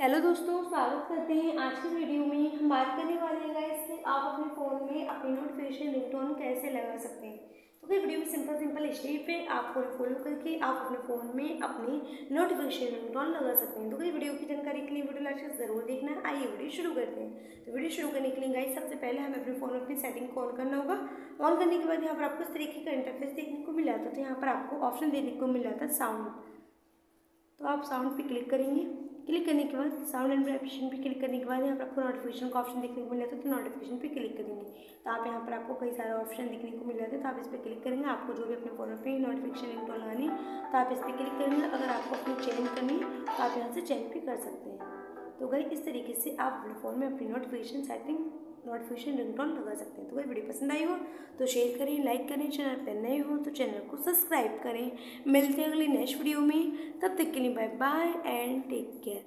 Hello दोस्तों, स्वागत करते हैं। आज की वीडियो में हम बात करने वाले हैं गाइस कि आप अपने फ़ोन में अपनी नोटिफिकेशन रिंगटोन कैसे लगा सकते हैं। तो फिर वीडियो में सिंपल स्टेप है, आपको फॉलो करके आप अपने फ़ोन में अपनी नोटिफिकेशन रिंगटोन लगा सकते हैं। तो फिर वीडियो की जानकारी के लिए वीडियो लास्ट तक ज़रूर देखना। आइए वीडियो शुरू करते हैं। तो वीडियो शुरू करने के लिए गाइस सबसे पहले हमें अपने फ़ोन में अपनी सेटिंग को ऑन करना होगा। ऑन करने के बाद यहाँ पर आपको इस तरीके का इंटरफेस देखने को मिल जाता है। तो यहाँ पर आपको ऑप्शन देखने को मिल जाता है साउंड। तो आप साउंड पर क्लिक करेंगे। क्लिक करने के बाद साउंड एंड नोटिफिकेशन पे क्लिक करने के बाद यहाँ पर आपको नोटिफिकेशन का ऑप्शन देखने को मिल जाता है। तो नोटिफिकेशन पे क्लिक करेंगे तो आप यहाँ पर आपको कई सारे ऑप्शन देखने को मिल जाते हैं। तो आप इस पर क्लिक करेंगे। आपको जो भी अपने फ़ोन पे नोटिफिकेशन रिंगटोन लगानी है तो आप इस पर क्लिक करेंगे। अगर आपको अपनी चेंज करनी है तो आप यहाँ से चेंज भी कर सकते हैं। तो गाइस इस तरीके से आप अपने फ़ोन में अपनी नोटिफिकेशन सेटिंग नोटिफिकेशन रिंगटोन लगा सकते हैं। तो गाइस वीडियो पसंद आई हो तो शेयर करें, लाइक करें। चैनल पर नए हो तो चैनल को सब्सक्राइब करें। मिलते हैं अगली नेक्स्ट वीडियो में। तब तक के लिए bye bye and take care.